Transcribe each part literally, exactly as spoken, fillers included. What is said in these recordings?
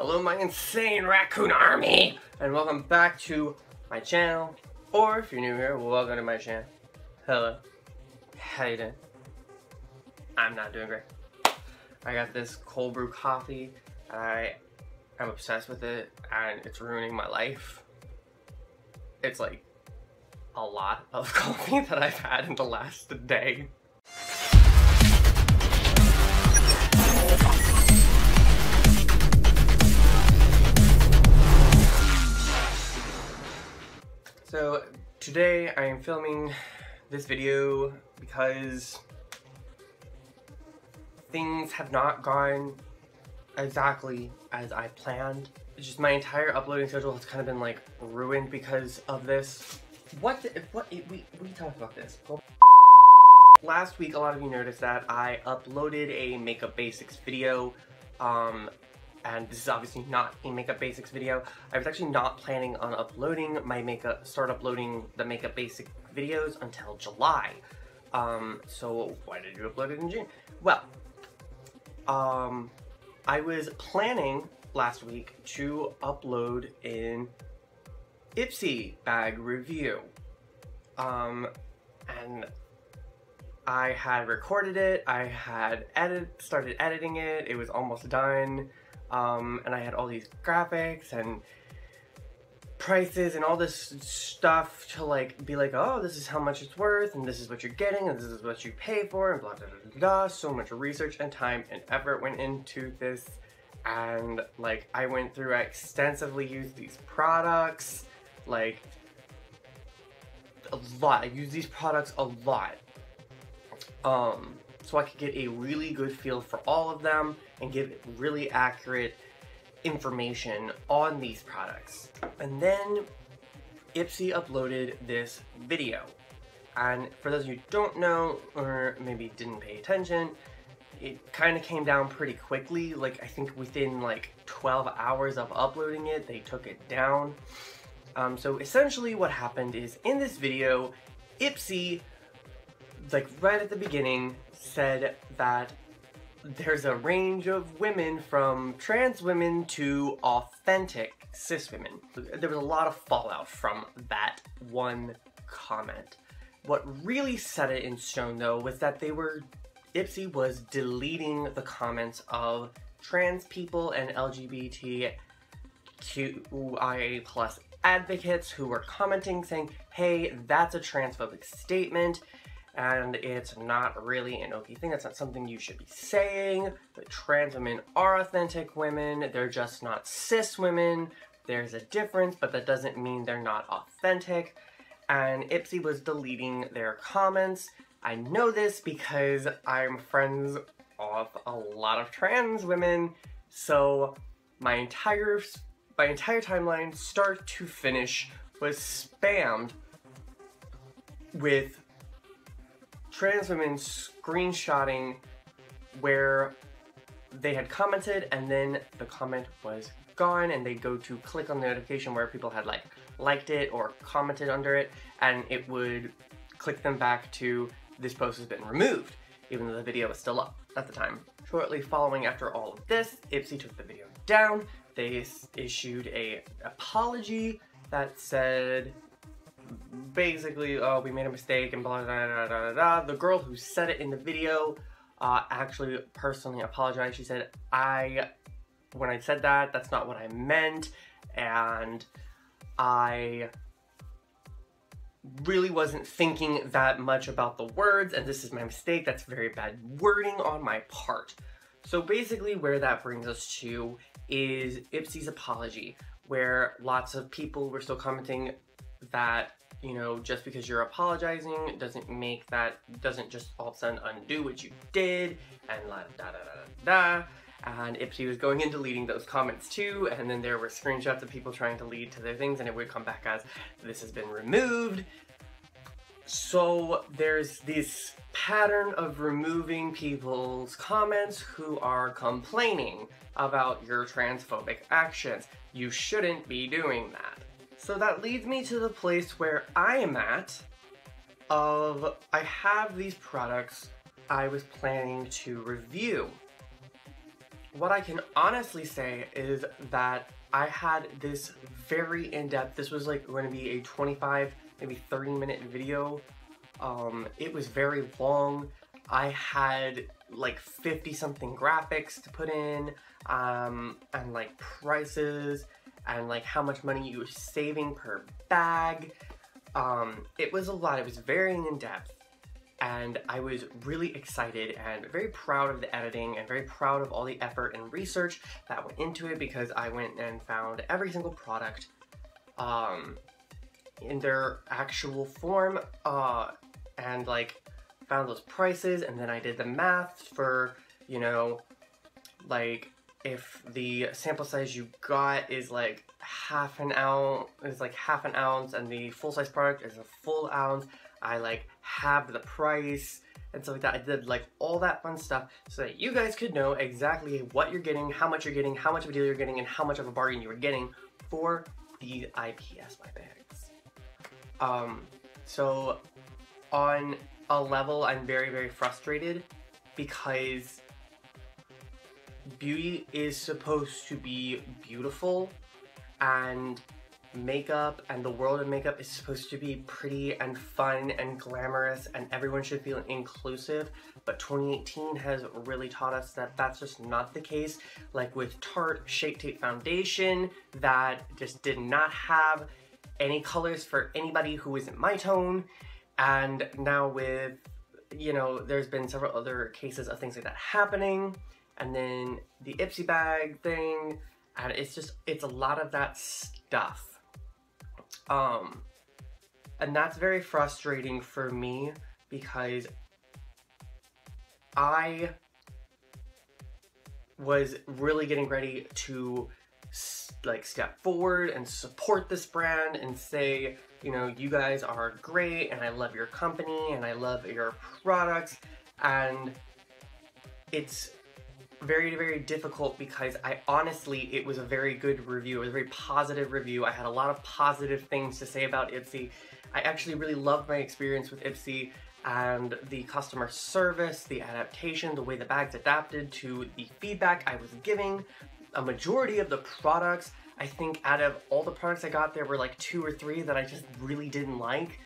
Hello, my insane raccoon army, and welcome back to my channel. Or if you're new here, welcome to my channel. Hello. How you doing? I'm not doing great. I got this cold brew coffee. I am obsessed with it, and it's ruining my life. It's like a lot of coffee that I've had in the last day. So today I am filming this video because things have not gone exactly as I planned. It's just my entire uploading schedule has kind of been like ruined because of this. What the, what we, we talked about this. Well, last week a lot of you noticed that I uploaded a makeup basics video. Um, And this is obviously not a makeup basics video. I was actually not planning on uploading my makeup, start uploading the makeup basic videos until July. Um, so why did you upload it in June? Well, um, I was planning last week to upload an Ipsy bag review. Um, and I had recorded it, I had edit, started editing it, it was almost done. Um, and I had all these graphics and prices and all this stuff to like be like, oh, this is how much it's worth, and this is what you're getting, and this is what you pay for, and blah blah blah blah. So much research and time and effort went into this, and like I went through, I extensively used these products, like a lot. I used these products a lot, um, so I could get a really good feel for all of them and give really accurate information on these products. And then Ipsy uploaded this video. And for those of you who don't know, or maybe didn't pay attention, it kind of came down pretty quickly. Like I think within like twelve hours of uploading it, they took it down. Um, so essentially what happened is in this video, Ipsy, like right at the beginning, said that there's a range of women from trans women to authentic cis women. There was a lot of fallout from that one comment. What really set it in stone though was that they were, Ipsy was deleting the comments of trans people and L G B T Q I A plus advocates who were commenting saying, hey, that's a transphobic statement. And it's not really an okay thing. That's not something you should be saying. The trans women are authentic women. They're just not cis women. There's a difference, but that doesn't mean they're not authentic. And Ipsy was deleting their comments. I know this because I'm friends with a lot of trans women. So my entire, my entire timeline, start to finish, was spammed with trans women screenshotting where they had commented and then the comment was gone, and they go to click on the notification where people had like liked it or commented under it, and it would click them back to this post has been removed, even though the video was still up at the time. Shortly following after all of this, Ipsy took the video down. They issued a apology that said, basically, oh, we made a mistake and blah, blah, blah, blah, blah. The girl who said it in the video uh, actually personally apologized. She said, I, when I said that, that's not what I meant. And I really wasn't thinking that much about the words. And this is my mistake. That's very bad wording on my part. So basically where that brings us to is Ipsy's apology, where lots of people were still commenting that, you know, just because you're apologizing doesn't make that, doesn't just all of a sudden undo what you did, and la da da da da da. And Ipsy was going and deleting those comments too, and then there were screenshots of people trying to lead to their things, and it would come back as this has been removed. So there's this pattern of removing people's comments who are complaining about your transphobic actions. You shouldn't be doing that. So that leads me to the place where I am at of, I have these products I was planning to review, What I can honestly say is that I had this very in-depth, this was like going to be a twenty-five, maybe thirty minute video. Um, it was very long. I had like fifty something graphics to put in, um, and like prices and like how much money you were saving per bag. Um, it was a lot. It was very in-depth, and I was really excited and very proud of the editing and very proud of all the effort and research that went into it, because I went and found every single product um, in their actual form, uh, and like found those prices, and then I did the math for, you know, like if the sample size you got is like half an ounce is like half an ounce and the full-size product is a full ounce, I like halved the price and stuff like that. I did like all that fun stuff so that you guys could know exactly what you're getting, how much you're getting, how much of a deal you're getting, and how much of a bargain you were getting for these I P S Y bags. Um, so on a level, I'm very, very frustrated, because beauty is supposed to be beautiful, and makeup and the world of makeup is supposed to be pretty and fun and glamorous, and everyone should feel inclusive, but twenty eighteen has really taught us that that's just not the case. Like with Tarte Shape Tape Foundation, that just did not have any colors for anybody who isn't my tone, and now with, you know, there's been several other cases of things like that happening, and then the Ipsy bag thing, and it's just, it's a lot of that stuff. Um, and that's very frustrating for me, because I was really getting ready to like step forward and support this brand and say, you know, you guys are great and I love your company and I love your products. And it's very, very difficult, because I honestly, it was a very good review. It was a very positive review. I had a lot of positive things to say about Ipsy. I actually really loved my experience with Ipsy, and the customer service, the adaptation, the way the bags adapted to the feedback I was giving. A majority of the products, I think out of all the products I got, there were like two or three that I just really didn't like.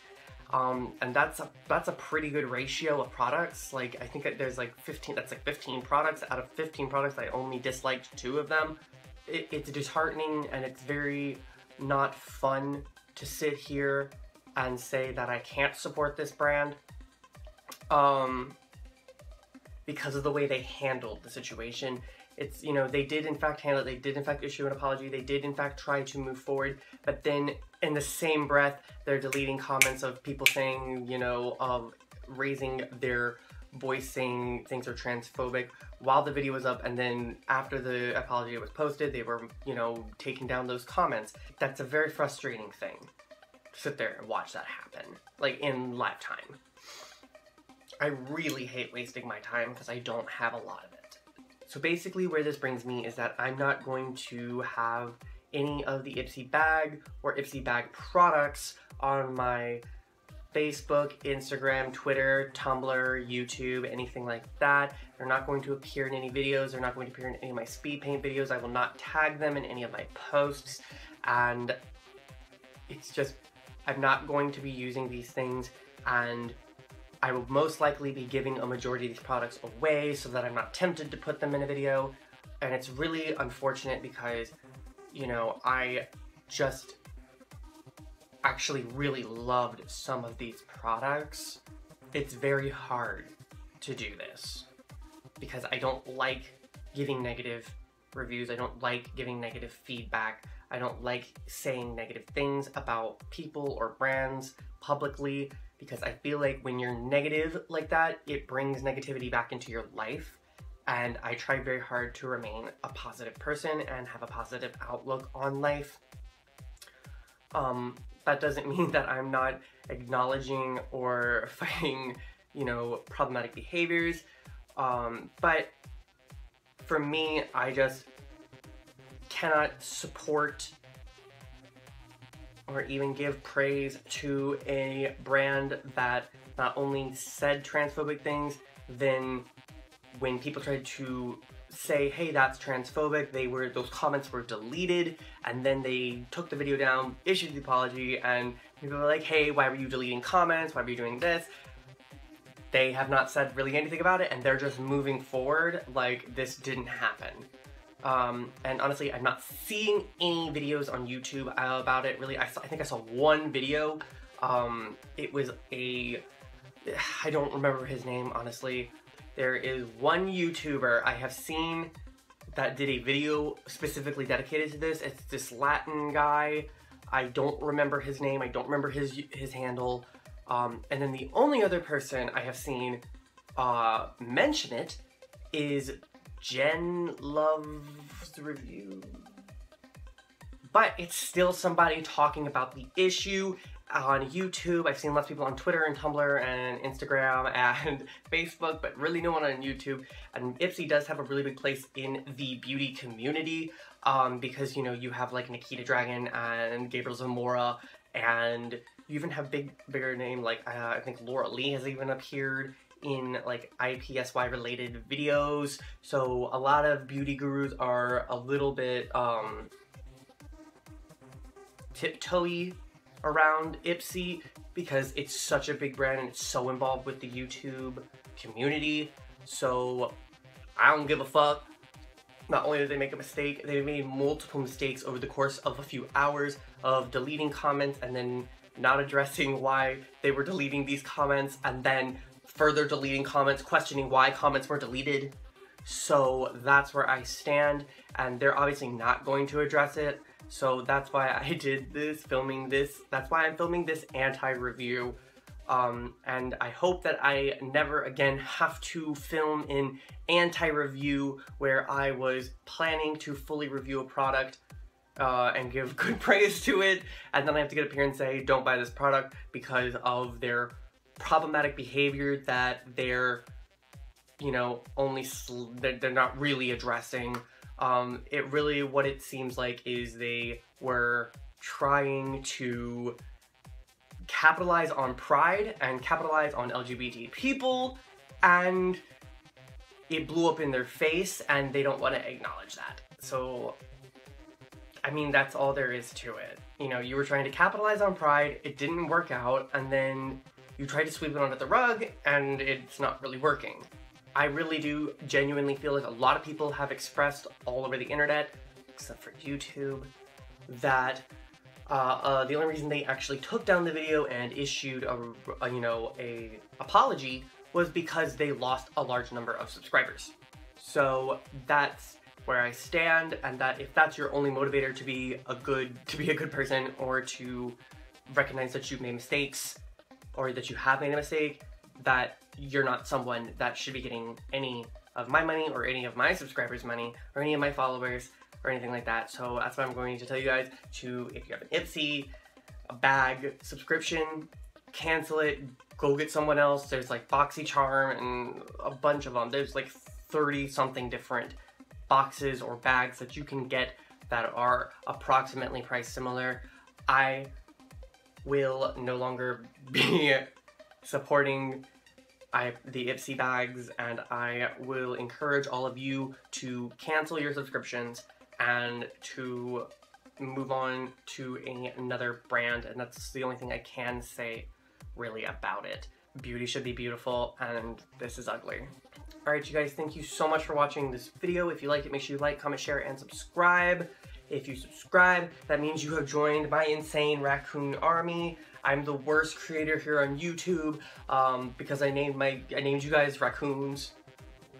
Um, and that's a, that's a pretty good ratio of products. Like I think there's like fifteen, that's like fifteen products. Out of fifteen products, I only disliked two of them. It, it's disheartening, and it's very not fun to sit here and say that I can't support this brand, um, because of the way they handled the situation. It's, you know, they did in fact handle it, they did in fact issue an apology, they did in fact try to move forward, but then in the same breath, they're deleting comments of people saying, you know, of raising their voice saying things are transphobic while the video was up, and then after the apology was posted, they were, you know, taking down those comments. That's a very frustrating thing, to sit there and watch that happen, like in live time. I really hate wasting my time because I don't have a lot of it. So basically where this brings me is that I'm not going to have any of the Ipsy bag or Ipsy bag products on my Facebook, Instagram, Twitter, Tumblr, YouTube, anything like that. They're not going to appear in any videos. They're not going to appear in any of my speed paint videos. I will not tag them in any of my posts. And it's just, I'm not going to be using these things, and I will most likely be giving a majority of these products away so that I'm not tempted to put them in a video. And it's really unfortunate, because, you know, I just actually really loved some of these products. It's very hard to do this because I don't like giving negative reviews. I don't like giving negative feedback. I don't like saying negative things about people or brands publicly, because I feel like when you're negative like that, it brings negativity back into your life. And I try very hard to remain a positive person and have a positive outlook on life. Um, that doesn't mean that I'm not acknowledging or fighting, you know, problematic behaviors. Um, but for me, I just cannot support or even give praise to a brand that not only said transphobic things, then when people tried to say, hey, that's transphobic. They were, those comments were deleted, and then they took the video down, issued the apology, and people were like, hey, why were you deleting comments? Why were you doing this? They have not said really anything about it, and they're just moving forward like this didn't happen. Um, and honestly, I'm not seeing any videos on YouTube about it, really. I, saw, I think I saw one video. Um, it was a... I don't remember his name, honestly. There is one YouTuber I have seen that did a video specifically dedicated to this. It's this Latin guy. I don't remember his name. I don't remember his, his handle. Um, and then the only other person I have seen uh, mention it is Jen Loves the Review. But it's still somebody talking about the issue on YouTube. I've seen lots of people on Twitter and Tumblr and Instagram and Facebook, but really no one on YouTube. And Ipsy does have a really big place in the beauty community um, because, you know, you have like Nikita Dragun and Gabriel Zamora, and you even have big, bigger name, like uh, I think Laura Lee has even appeared in like I P S Y related videos. So a lot of beauty gurus are a little bit um, tiptoey around Ipsy because it's such a big brand and it's so involved with the YouTube community. So I don't give a fuck. Not only did they make a mistake, they made multiple mistakes over the course of a few hours of deleting comments and then not addressing why they were deleting these comments, and then further deleting comments, questioning why comments were deleted. So that's where I stand, and they're obviously not going to address it. So that's why I did this, filming this. That's why I'm filming this anti-review. Um, and I hope that I never again have to film an anti-review where I was planning to fully review a product uh, and give good praise to it, and then I have to get up here and say, don't buy this product because of their problematic behavior that they're, you know, only, sl they're not really addressing. Um, it really, what it seems like is they were trying to capitalize on pride and capitalize on L G B T people, and it blew up in their face, and they don't want to acknowledge that. So, I mean, that's all there is to it. You know, you were trying to capitalize on pride, it didn't work out, and then you tried to sweep it under the rug, and it's not really working. I really do genuinely feel like a lot of people have expressed all over the internet, except for YouTube, that uh, uh, the only reason they actually took down the video and issued a, a you know, a apology was because they lost a large number of subscribers. So that's where I stand, and that if that's your only motivator to be a good to be a good person, or to recognize that you've made mistakes, or that you have made a mistake, that you're not someone that should be getting any of my money or any of my subscribers' money or any of my followers or anything like that. So that's what I'm going to tell you guys to, if you have an Ipsy a bag subscription, cancel it, go get someone else. There's like Boxycharm and a bunch of them. There's like thirty something different boxes or bags that you can get that are approximately priced similar. I will no longer be supporting I, the Ipsy bags, and I will encourage all of you to cancel your subscriptions and to move on to a, another brand, and that's the only thing I can say really about it. Beauty should be beautiful, and this is ugly. Alright you guys, thank you so much for watching this video. If you liked it, make sure you like, comment, share, and subscribe. If you subscribe, that means you have joined my insane raccoon army. I'm the worst creator here on YouTube um, because I named my I named you guys raccoons.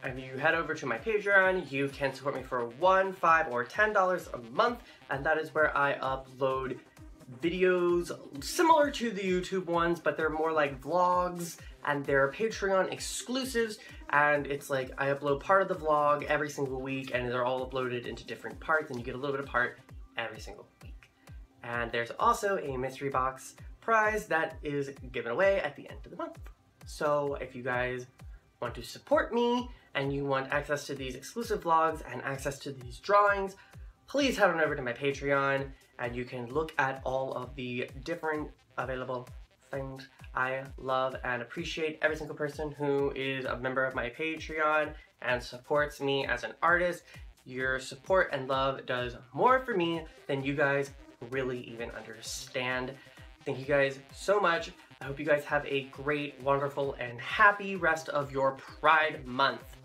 If you head over to my Patreon, you can support me for one, five, or ten dollars a month, and that is where I upload videos similar to the YouTube ones, but they're more like vlogs, and they're Patreon exclusives, and it's like I upload part of the vlog every single week, and they're all uploaded into different parts, and you get a little bit of part every single week. And there's also a mystery box prize that is given away at the end of the month. So if you guys want to support me and you want access to these exclusive vlogs and access to these drawings, please head on over to my Patreon, and you can look at all of the different available and I love and appreciate every single person who is a member of my Patreon and supports me as an artist. Your support and love does more for me than you guys really even understand. Thank you guys so much. I hope you guys have a great, wonderful, and happy rest of your Pride Month.